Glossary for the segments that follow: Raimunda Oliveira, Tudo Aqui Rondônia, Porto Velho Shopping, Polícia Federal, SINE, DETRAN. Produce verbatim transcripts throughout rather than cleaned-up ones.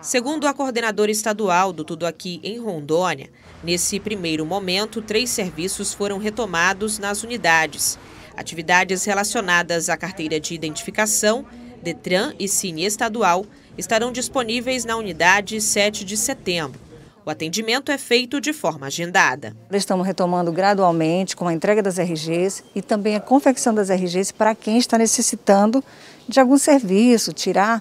Segundo a coordenadora estadual do Tudo Aqui em Rondônia, nesse primeiro momento, três serviços foram retomados nas unidades. Atividades relacionadas à carteira de identificação, DETRAN e SINE estadual estarão disponíveis na unidade sete de setembro. O atendimento é feito de forma agendada. Estamos retomando gradualmente com a entrega das R Gs e também a confecção das R Gs para quem está necessitando de algum serviço, tirar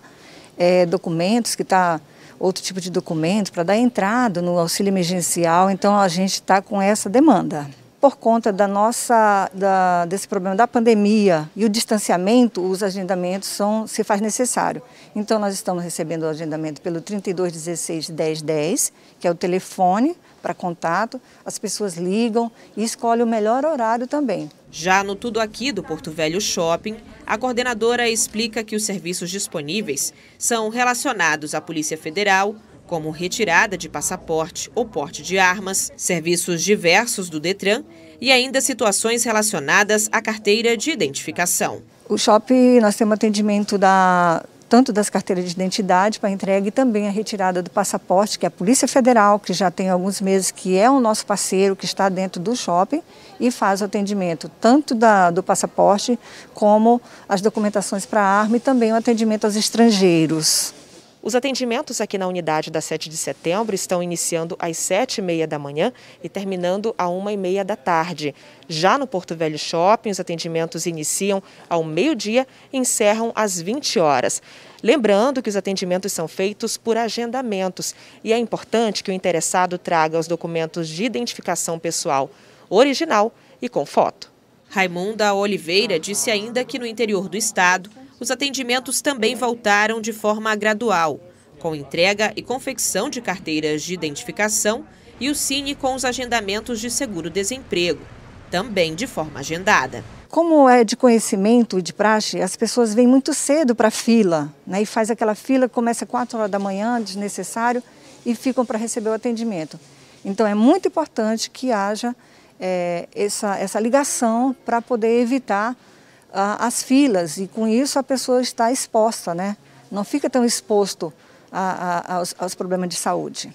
é, documentos que está... outro tipo de documento para dar entrada no auxílio emergencial, então a gente está com essa demanda. Por conta da nossa, da, desse problema da pandemia e o distanciamento, os agendamentos são, se faz necessário. Então nós estamos recebendo o agendamento pelo trinta e dois dezesseis dez dez, que é o telefone para contato, as pessoas ligam e escolhem o melhor horário também. Já no Tudo Aqui do Porto Velho Shopping, a coordenadora explica que os serviços disponíveis são relacionados à Polícia Federal, como retirada de passaporte ou porte de armas, serviços diversos do DETRAN e ainda situações relacionadas à carteira de identificação. O shopping, nós temos atendimento da, tanto das carteiras de identidade para entrega e também a retirada do passaporte, que é a Polícia Federal, que já tem alguns meses, que é o nosso parceiro, que está dentro do shopping e faz o atendimento tanto da, do passaporte como as documentações para arma e também o atendimento aos estrangeiros. Os atendimentos aqui na unidade da sete de setembro estão iniciando às sete e meia da manhã e terminando à uma e meia da tarde. Já no Porto Velho Shopping, os atendimentos iniciam ao meio-dia e encerram às vinte horas. Lembrando que os atendimentos são feitos por agendamentos e é importante que o interessado traga os documentos de identificação pessoal original e com foto. Raimunda Oliveira disse ainda que no interior do estado, os atendimentos também voltaram de forma gradual, com entrega e confecção de carteiras de identificação e o SINE com os agendamentos de seguro-desemprego, também de forma agendada. Como é de conhecimento e de praxe, as pessoas vêm muito cedo para a fila, né, e faz aquela fila que começa às quatro horas da manhã, desnecessário, e ficam para receber o atendimento. Então é muito importante que haja é, essa, essa ligação para poder evitar as filas, e com isso a pessoa está exposta, né? Não fica tão exposto a, a, aos, aos problemas de saúde.